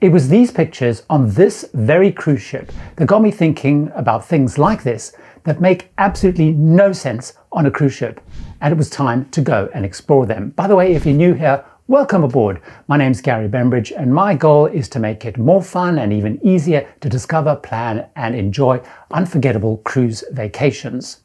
It was these pictures on this very cruise ship that got me thinking about things like this that make absolutely no sense on a cruise ship, and it was time to go and explore them. By the way, if you're new here, welcome aboard. My name's Gary Bembridge, and my goal is to make it more fun and even easier to discover, plan, and enjoy unforgettable cruise vacations.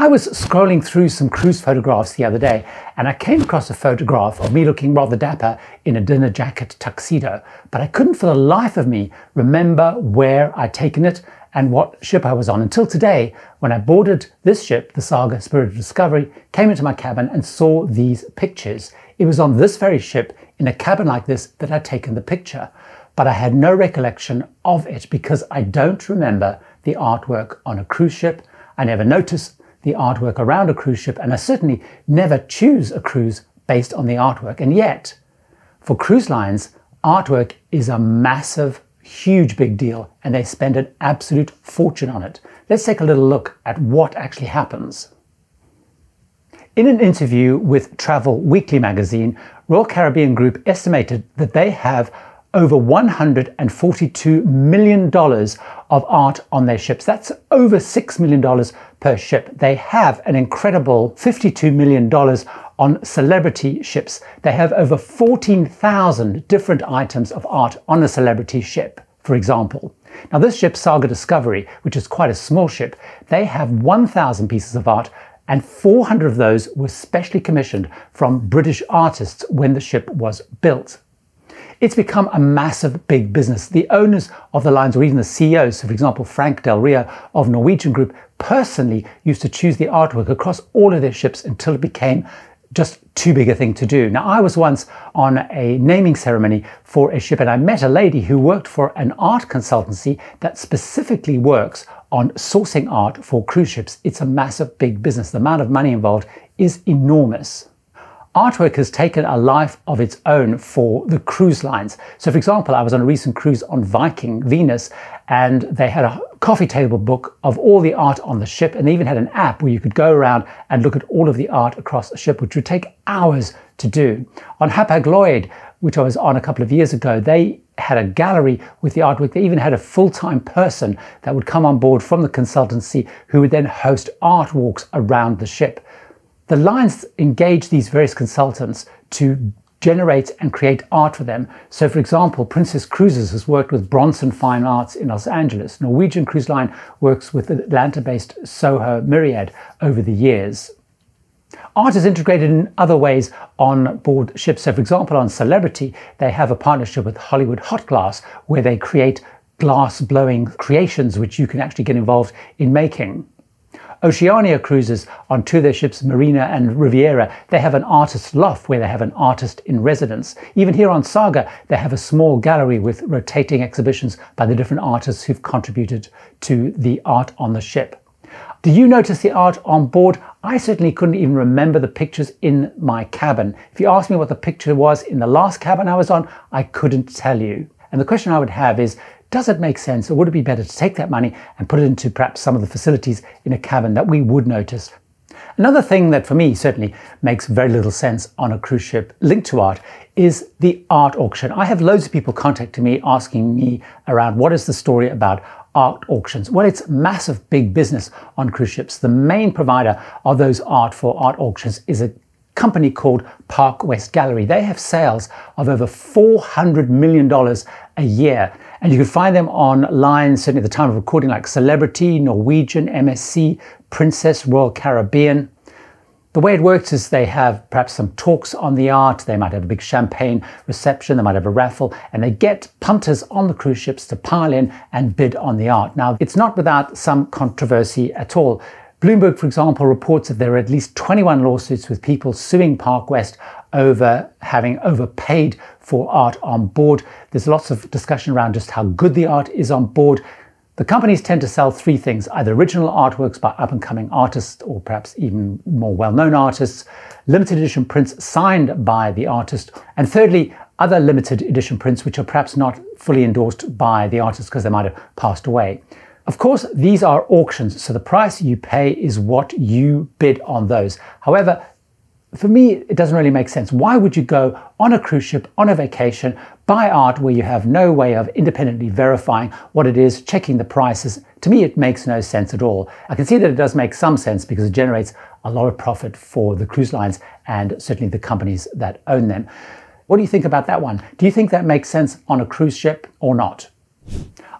I was scrolling through some cruise photographs the other day, and I came across a photograph of me looking rather dapper in a dinner jacket tuxedo, but I couldn't for the life of me remember where I'd taken it and what ship I was on until today, when I boarded this ship, the Saga Spirit of Discovery, came into my cabin and saw these pictures. It was on this very ship, in a cabin like this, that I'd taken the picture, but I had no recollection of it because I don't remember the artwork on a cruise ship. I never notice the artwork around a cruise ship, and I certainly never choose a cruise based on the artwork. And yet, for cruise lines, artwork is a massive, huge big deal, and they spend an absolute fortune on it. Let's take a little look at what actually happens. In an interview with Travel Weekly magazine, Royal Caribbean Group estimated that they have over $142 million of art on their ships. That's over $6 million per ship. They have an incredible $52 million on Celebrity ships. They have over 14,000 different items of art on a Celebrity ship, for example. Now this ship, Saga Discovery, which is quite a small ship, they have 1,000 pieces of art, and 400 of those were specially commissioned from British artists when the ship was built. It's become a massive big business. The owners of the lines, or even the CEOs, so for example Frank Del Rio of Norwegian Group, personally used to choose the artwork across all of their ships until it became just too big a thing to do. Now, I was once on a naming ceremony for a ship, and I met a lady who worked for an art consultancy that specifically works on sourcing art for cruise ships. It's a massive big business. The amount of money involved is enormous. Artwork has taken a life of its own for the cruise lines. So for example, I was on a recent cruise on Viking Venus, and they had a coffee table book of all the art on the ship, and they even had an app where you could go around and look at all of the art across the ship, which would take hours to do. On Hapag Lloyd, which I was on a couple of years ago, they had a gallery with the artwork. They even had a full-time person that would come on board from the consultancy who would then host art walks around the ship. The lines engage these various consultants to generate and create art for them. So for example, Princess Cruises has worked with Bronson Fine Arts in Los Angeles. Norwegian Cruise Line works with Atlanta-based Soho Myriad over the years. Art is integrated in other ways on board ships. So for example, on Celebrity, they have a partnership with Hollywood Hot Glass, where they create glass-blowing creations, which you can actually get involved in making. Oceana Cruises, on two of their ships, Marina and Riviera, they have an artist loft where they have an artist in residence. Even here on Saga, they have a small gallery with rotating exhibitions by the different artists who've contributed to the art on the ship. Do you notice the art on board? I certainly couldn't even remember the pictures in my cabin. If you asked me what the picture was in the last cabin I was on, I couldn't tell you. And the question I would have is, does it make sense, or would it be better to take that money and put it into perhaps some of the facilities in a cabin that we would notice? Another thing that for me certainly makes very little sense on a cruise ship linked to art is the art auction. I have loads of people contacting me asking me around what is the story about art auctions. Well, it's massive big business on cruise ships. The main provider of those art for art auctions is a company called Park West Gallery. They have sales of over $400 million a year, and you can find them online, certainly at the time of recording, like Celebrity, Norwegian, MSC, Princess, Royal Caribbean. The way it works is they have perhaps some talks on the art, they might have a big champagne reception, they might have a raffle, and they get punters on the cruise ships to pile in and bid on the art. Now, it's not without some controversy at all. Bloomberg, for example, reports that there are at least 21 lawsuits with people suing Park West over having overpaid for art on board. There's lots of discussion around just how good the art is on board. The companies tend to sell three things: either original artworks by up-and-coming artists, or perhaps even more well-known artists, limited edition prints signed by the artist, and thirdly, other limited edition prints which are perhaps not fully endorsed by the artist because they might have passed away. Of course, these are auctions, so the price you pay is what you bid on those. However, for me, it doesn't really make sense. Why would you go on a cruise ship, on a vacation, buy art where you have no way of independently verifying what it is, checking the prices? To me, it makes no sense at all. I can see that it does make some sense because it generates a lot of profit for the cruise lines and certainly the companies that own them. What do you think about that one? Do you think that makes sense on a cruise ship or not?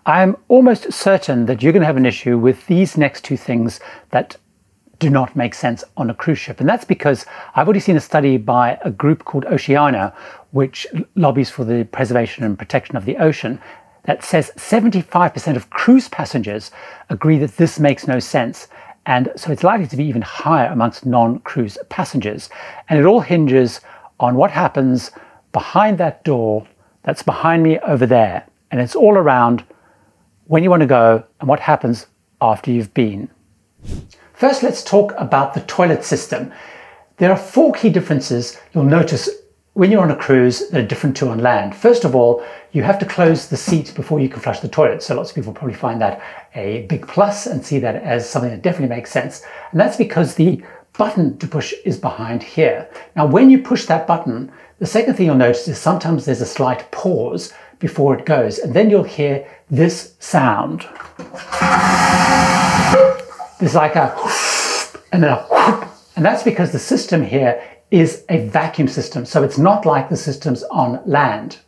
I'm almost certain that you're going to have an issue with these next two things that do not make sense on a cruise ship. And that's because I've already seen a study by a group called Oceana, which lobbies for the preservation and protection of the ocean, that says 75% of cruise passengers agree that this makes no sense. And so it's likely to be even higher amongst non-cruise passengers. And it all hinges on what happens behind that door that's behind me over there. And it's all around when you want to go and what happens after you've been. First, let's talk about the toilet system. There are four key differences you'll notice when you're on a cruise that are different to on land. First of all, you have to close the seat before you can flush the toilet. So lots of people probably find that a big plus and see that as something that definitely makes sense. And that's because the button to push is behind here. Now, when you push that button, the second thing you'll notice is sometimes there's a slight pause before it goes. And then you'll hear this sound. There's like a whoop and then a whoop. And that's because the system here is a vacuum system. So it's not like the systems on land.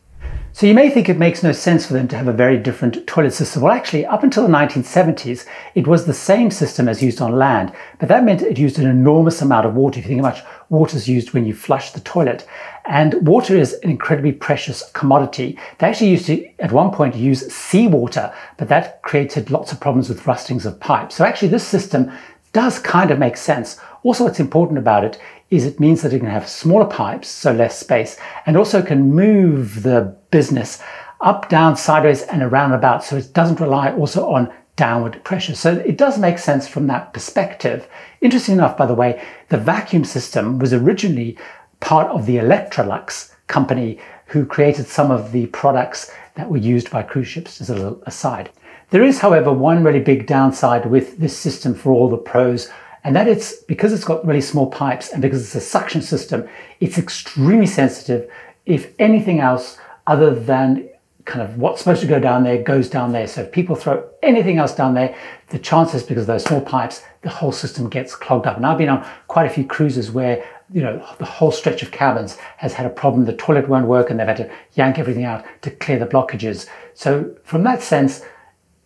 So you may think it makes no sense for them to have a very different toilet system. Well, actually, up until the 1970s, it was the same system as used on land, but that meant it used an enormous amount of water. If you think how much water is used when you flush the toilet, and water is an incredibly precious commodity. They actually used to, at one point, use seawater, but that created lots of problems with rustings of pipes. So actually, this system does kind of make sense. Also, what's important about it is it means that it can have smaller pipes, so less space, and also can move the business up, down, sideways, and around about, so it doesn't rely also on downward pressure. So it does make sense from that perspective. Interesting enough, by the way, the vacuum system was originally part of the Electrolux company, who created some of the products that were used by cruise ships, as a little aside. There is, however, one really big downside with this system for all the pros, and that it's because it's got really small pipes and because it's a suction system, it's extremely sensitive if anything else other than kind of what's supposed to go down there goes down there. So if people throw anything else down there, the chances, because of those small pipes, the whole system gets clogged up. And I've been on quite a few cruises where, you know, the whole stretch of cabins has had a problem. The toilet won't work and they've had to yank everything out to clear the blockages. So from that sense,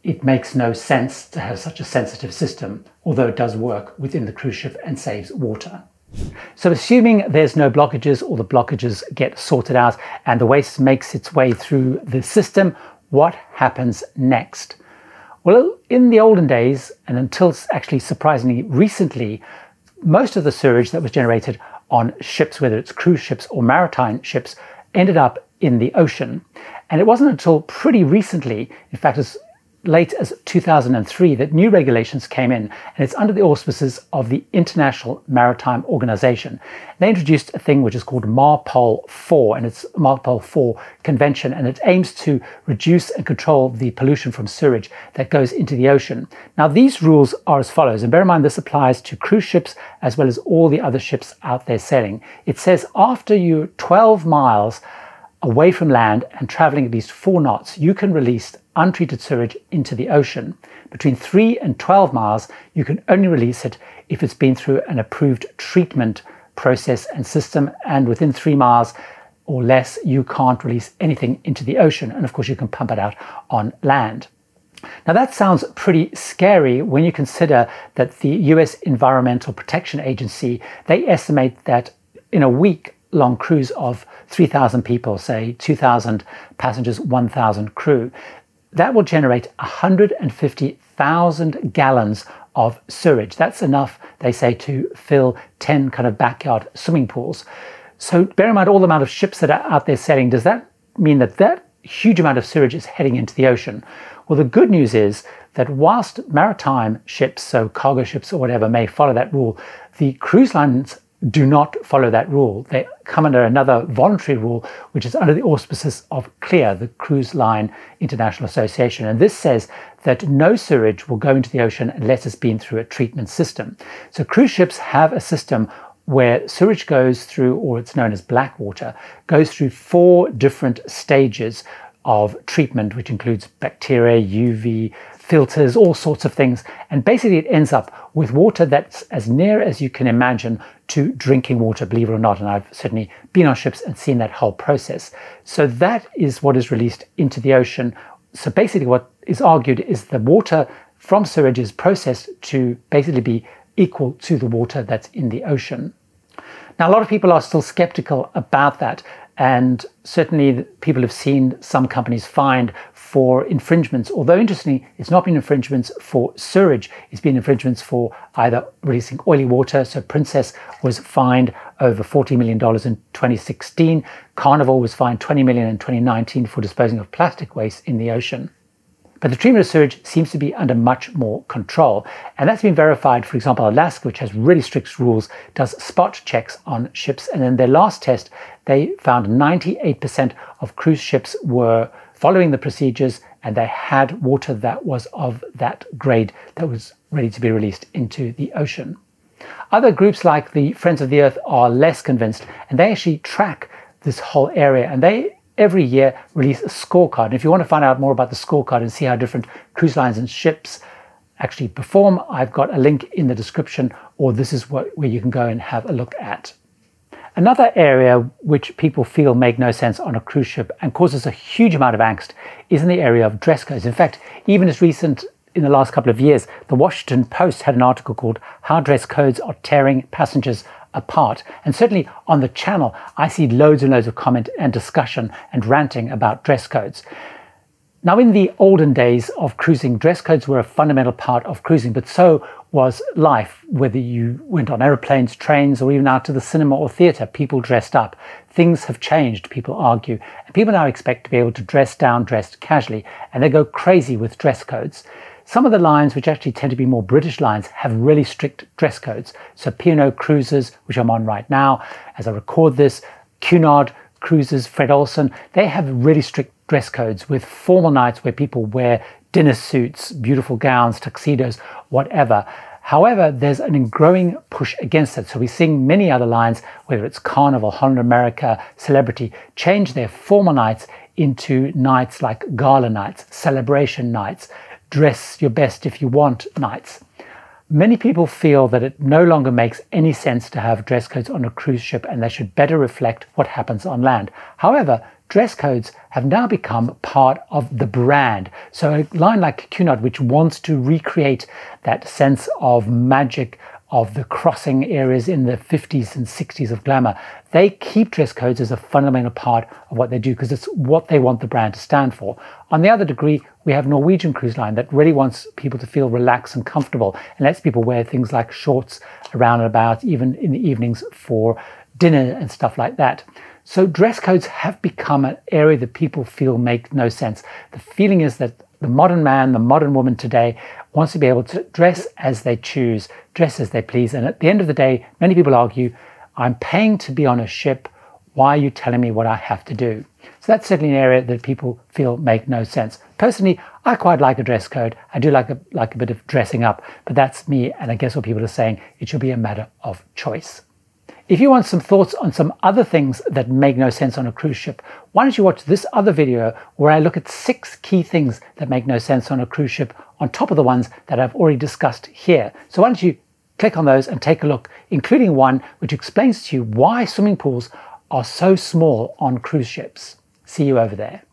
it makes no sense to have such a sensitive system, although it does work within the cruise ship and saves water. So assuming there's no blockages or the blockages get sorted out and the waste makes its way through the system, what happens next? Well, in the olden days, and until actually surprisingly recently, most of the sewage that was generated on ships, whether it's cruise ships or maritime ships, ended up in the ocean. And it wasn't until pretty recently, in fact, as late as 2003, that new regulations came in, and it's under the auspices of the International Maritime Organization. They introduced a thing which is called MARPOL 4, and it's MARPOL 4 convention, and it aims to reduce and control the pollution from sewage that goes into the ocean. Now, these rules are as follows, and bear in mind this applies to cruise ships as well as all the other ships out there sailing. It says after you're 12 miles away from land and traveling at least 4 knots, you can release untreated sewage into the ocean. Between 3 and 12 miles, you can only release it if it's been through an approved treatment process and system, and within 3 miles or less, you can't release anything into the ocean. And of course, you can pump it out on land. Now that sounds pretty scary when you consider that the US Environmental Protection Agency, they estimate that in a week-long cruise of 3,000 people, say 2,000 passengers, 1,000 crew, that will generate 150,000 gallons of sewage. That's enough, they say, to fill 10 kind of backyard swimming pools. So bear in mind all the amount of ships that are out there sailing. Does that mean that that huge amount of sewage is heading into the ocean? Well, the good news is that whilst maritime ships, so cargo ships or whatever, may follow that rule, the cruise lines do not follow that rule. They come under another voluntary rule, which is under the auspices of CLEAR, the Cruise Line International Association. And this says that no sewage will go into the ocean unless it's been through a treatment system. So cruise ships have a system where sewage goes through, or it's known as black water, goes through four different stages of treatment, which includes bacteria, UV, filters, all sorts of things. And basically it ends up with water that's as near as you can imagine to drinking water, believe it or not. And I've certainly been on ships and seen that whole process. So that is what is released into the ocean. So basically what is argued is the water from sewage is processed to basically be equal to the water that's in the ocean. Now, a lot of people are still skeptical about that. And certainly people have seen some companies fined for infringements, although interestingly, it's not been infringements for sewage. It's been infringements for either releasing oily water. So Princess was fined over $40 million in 2016. Carnival was fined $20 million in 2019 for disposing of plastic waste in the ocean. But the treatment of sewage seems to be under much more control. And that's been verified. For example, Alaska, which has really strict rules, does spot checks on ships. And in their last test, they found 98% of cruise ships were following the procedures, and they had water that was of that grade that was ready to be released into the ocean. Other groups like the Friends of the Earth are less convinced, and they actually track this whole area, and they every year release a scorecard. And if you want to find out more about the scorecard and see how different cruise lines and ships actually perform, I've got a link in the description, or this is where you can go and have a look at. Another area which people feel make no sense on a cruise ship and causes a huge amount of angst is in the area of dress codes. In fact, even as recent in the last couple of years, the Washington Post had an article called "How Dress Codes Are Tearing Passengers Apart." And certainly on the channel, I see loads and loads of comment and discussion and ranting about dress codes. Now, in the olden days of cruising, dress codes were a fundamental part of cruising, but so was life. Whether you went on airplanes, trains, or even out to the cinema or theater, people dressed up. Things have changed, people argue, and people now expect to be able to dress down, dress casually, and they go crazy with dress codes. Some of the lines, which actually tend to be more British lines, have really strict dress codes. So P&O Cruises, which I'm on right now as I record this, Cunard Cruises, Fred Olsen, they have really strict dress codes with formal nights where people wear dinner suits, beautiful gowns, tuxedos, whatever. However, there's an growing push against it. So we're seeing many other lines, whether it's Carnival, Holland America, Celebrity, change their formal nights into nights like gala nights, celebration nights, dress your best if you want nights. Many people feel that it no longer makes any sense to have dress codes on a cruise ship, and they should better reflect what happens on land. However, dress codes have now become part of the brand. So a line like Cunard, which wants to recreate that sense of magic of the crossing areas in the 50s and 60s of glamour, they keep dress codes as a fundamental part of what they do because it's what they want the brand to stand for. On the other degree, we have Norwegian Cruise Line that really wants people to feel relaxed and comfortable and lets people wear things like shorts around and about, even in the evenings for dinner and stuff like that. So dress codes have become an area that people feel make no sense. The feeling is that the modern man, the modern woman today wants to be able to dress as they choose, dress as they please. And at the end of the day, many people argue, I'm paying to be on a ship. Why are you telling me what I have to do? So that's certainly an area that people feel make no sense. Personally, I quite like a dress code. I do like a bit of dressing up, but that's me. And I guess what people are saying, it should be a matter of choice. If you want some thoughts on some other things that make no sense on a cruise ship, why don't you watch this other video where I look at 6 key things that make no sense on a cruise ship on top of the ones that I've already discussed here. So why don't you click on those and take a look, including one which explains to you why swimming pools are so small on cruise ships. See you over there.